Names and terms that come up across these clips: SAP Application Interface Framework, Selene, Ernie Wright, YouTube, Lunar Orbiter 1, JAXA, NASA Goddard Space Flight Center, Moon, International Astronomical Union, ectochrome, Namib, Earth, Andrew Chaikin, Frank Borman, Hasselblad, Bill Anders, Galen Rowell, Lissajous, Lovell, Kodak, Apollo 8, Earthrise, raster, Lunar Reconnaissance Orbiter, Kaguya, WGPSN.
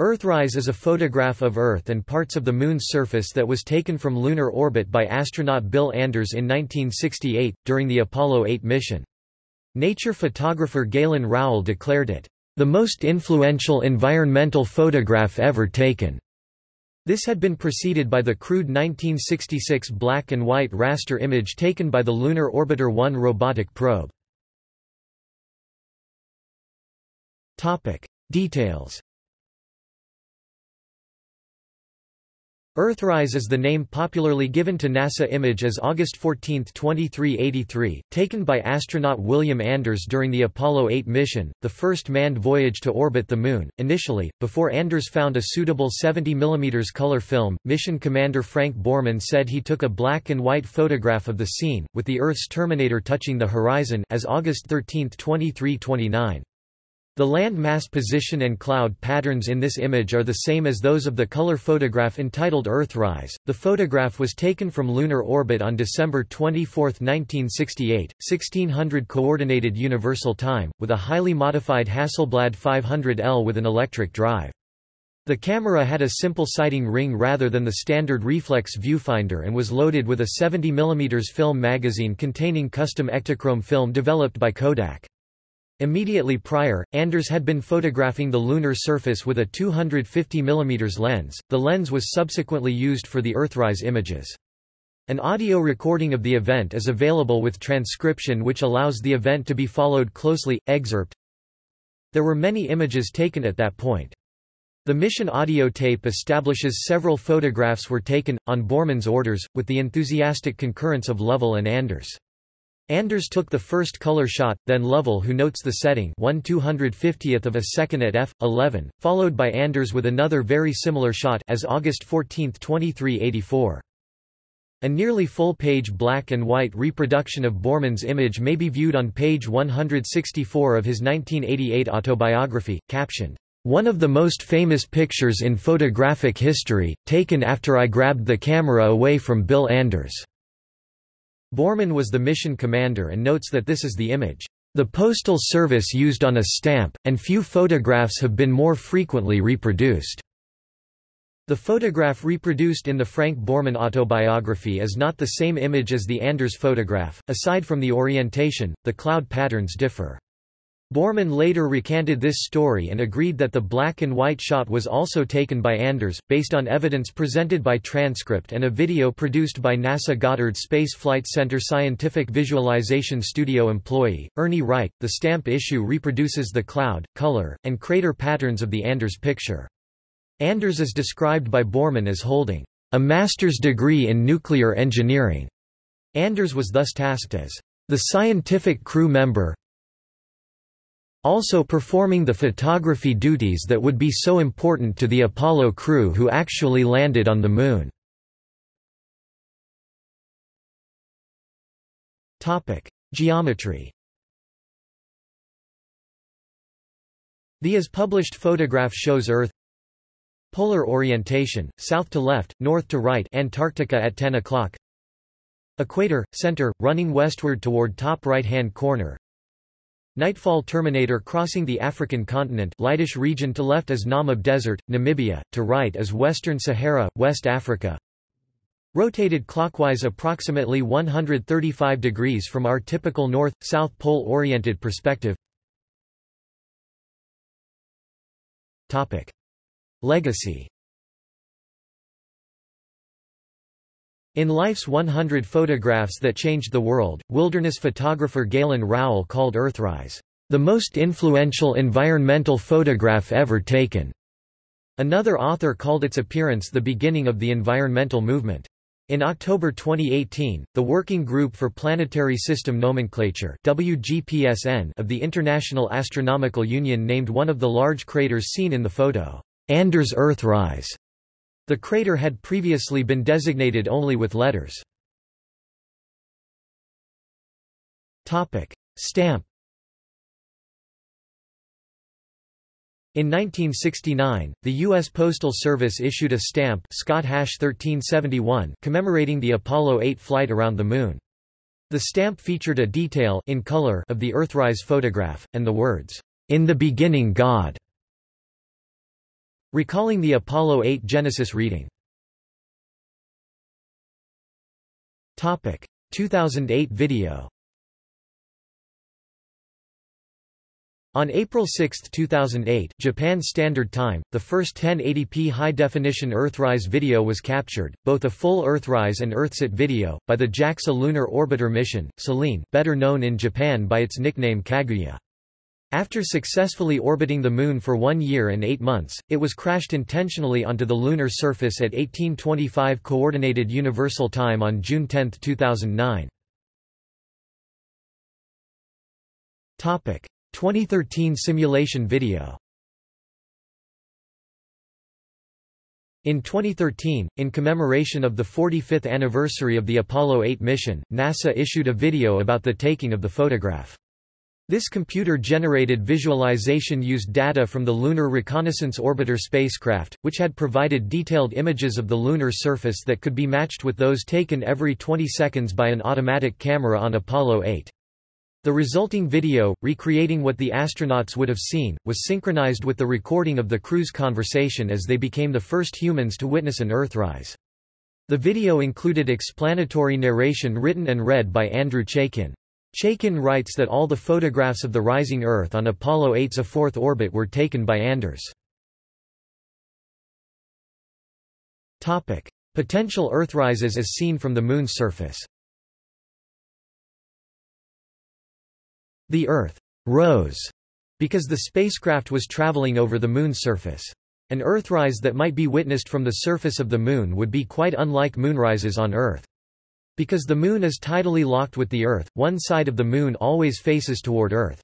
Earthrise is a photograph of Earth and parts of the Moon's surface that was taken from lunar orbit by astronaut Bill Anders in 1968, during the Apollo 8 mission. Nature photographer Galen Rowell declared it, "the most influential environmental photograph ever taken." This had been preceded by the crude 1966 black-and-white raster image taken by the Lunar Orbiter 1 robotic probe. Details. Earthrise is the name popularly given to NASA image as August 14, 2383, taken by astronaut William Anders during the Apollo 8 mission, the first manned voyage to orbit the Moon. Initially, before Anders found a suitable 70 mm color film, mission commander Frank Borman said he took a black and white photograph of the scene, with the Earth's terminator touching the horizon, as August 13, 2329. The land mass position and cloud patterns in this image are the same as those of the color photograph entitled Earthrise. The photograph was taken from lunar orbit on December 24, 1968, 1600 Coordinated Universal Time, with a highly modified Hasselblad 500L with an electric drive. The camera had a simple sighting ring rather than the standard reflex viewfinder and was loaded with a 70 mm film magazine containing custom ectochrome film developed by Kodak. Immediately prior, Anders had been photographing the lunar surface with a 250 mm lens. The lens was subsequently used for the Earthrise images. An audio recording of the event is available with transcription, which allows the event to be followed closely. Excerpt: There were many images taken at that point. The mission audio tape establishes several photographs were taken, on Borman's orders, with the enthusiastic concurrence of Lovell and Anders. Anders took the first color shot, then Lovell, who notes the setting 1/250th of a second at f/11, followed by Anders with another very similar shot as August 14, 2384. A nearly full-page black-and-white reproduction of Borman's image may be viewed on page 164 of his 1988 autobiography, captioned, "One of the most famous pictures in photographic history, taken after I grabbed the camera away from Bill Anders." Borman was the mission commander and notes that this is the image, "the Postal Service used on a stamp, and few photographs have been more frequently reproduced." The photograph reproduced in the Frank Borman autobiography is not the same image as the Anders photograph. Aside from the orientation, the cloud patterns differ. Borman later recanted this story and agreed that the black and white shot was also taken by Anders, based on evidence presented by transcript and a video produced by NASA Goddard Space Flight Center Scientific Visualization Studio employee, Ernie Wright. The stamp issue reproduces the cloud, color, and crater patterns of the Anders picture. Anders is described by Borman as holding a master's degree in nuclear engineering. Anders was thus tasked as the scientific crew member, also performing the photography duties that would be so important to the Apollo crew who actually landed on the Moon. Geometry. The as published photograph shows Earth polar orientation, south to left, north to right, Antarctica at 10 o'clock equator, center, running westward toward top right-hand corner. Nightfall terminator crossing the African continent, lightish region to left is Namib Desert, Namibia, to right is Western Sahara, West Africa. Rotated clockwise approximately 135 degrees from our typical north-south pole-oriented perspective. Legacy. In life's 100 photographs that changed the world, wilderness photographer Galen Rowell called Earthrise, "the most influential environmental photograph ever taken." Another author called its appearance the beginning of the environmental movement. In October 2018, the Working Group for Planetary System Nomenclature (WGPSN) of the International Astronomical Union named one of the large craters seen in the photo, Anders Earthrise. The crater had previously been designated only with letters. Stamp. In 1969, the U.S. Postal Service issued a stamp #1371 commemorating the Apollo 8 flight around the Moon. The stamp featured a detail in color of the Earthrise photograph, and the words, "In the beginning God." Recalling the Apollo 8 Genesis reading. 2008 video. On April 6, 2008, Japan Standard Time, the first 1080p high-definition Earthrise video was captured, both a full Earthrise and Earthset video, by the JAXA Lunar Orbiter mission, Selene, better known in Japan by its nickname Kaguya. After successfully orbiting the Moon for 1 year and 8 months, it was crashed intentionally onto the lunar surface at 18:25 Coordinated Universal Time on June 10, 2009. 2013 simulation video. In 2013, in commemoration of the 45th anniversary of the Apollo 8 mission, NASA issued a video about the taking of the photograph. This computer-generated visualization used data from the Lunar Reconnaissance Orbiter spacecraft, which had provided detailed images of the lunar surface that could be matched with those taken every 20 seconds by an automatic camera on Apollo 8. The resulting video, recreating what the astronauts would have seen, was synchronized with the recording of the crew's conversation as they became the first humans to witness an Earthrise. The video included explanatory narration written and read by Andrew Chaikin. Chaikin writes that all the photographs of the rising Earth on Apollo 8's fourth orbit were taken by Anders. Potential Earthrises as seen from the Moon's surface. The Earth rose because the spacecraft was traveling over the Moon's surface. An Earthrise that might be witnessed from the surface of the Moon would be quite unlike moonrises on Earth. Because the Moon is tidally locked with the Earth, one side of the Moon always faces toward Earth.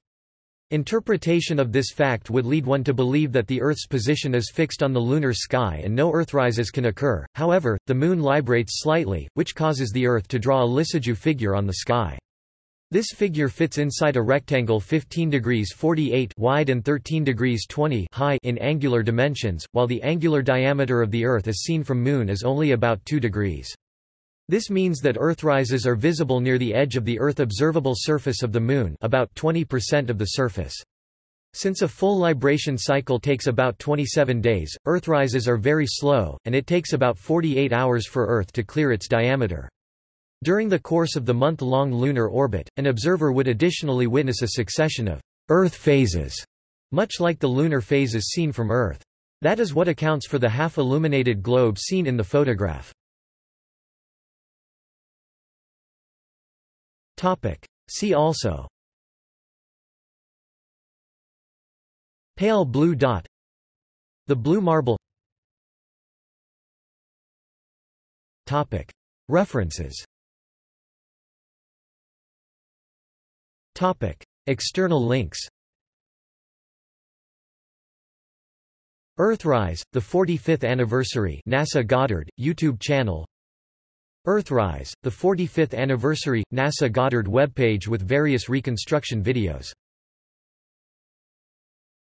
Interpretation of this fact would lead one to believe that the Earth's position is fixed on the lunar sky and no Earthrises can occur. However, the Moon librates slightly, which causes the Earth to draw a Lissajous figure on the sky. This figure fits inside a rectangle 15°48 wide and 13°20 high in angular dimensions, while the angular diameter of the Earth as seen from Moon is only about 2 degrees. This means that Earthrises are visible near the edge of the Earth observable surface of the Moon, about 20% of the surface. Since a full libration cycle takes about 27 days, Earthrises are very slow, and it takes about 48 hours for Earth to clear its diameter. During the course of the month-long lunar orbit, an observer would additionally witness a succession of Earth phases, much like the lunar phases seen from Earth. That is what accounts for the half-illuminated globe seen in the photograph. See also: Pale blue dot, the blue marble. References. External links. Earthrise, the 45th anniversary, NASA Goddard YouTube channel. Earthrise, the 45th anniversary, NASA Goddard webpage with various reconstruction videos.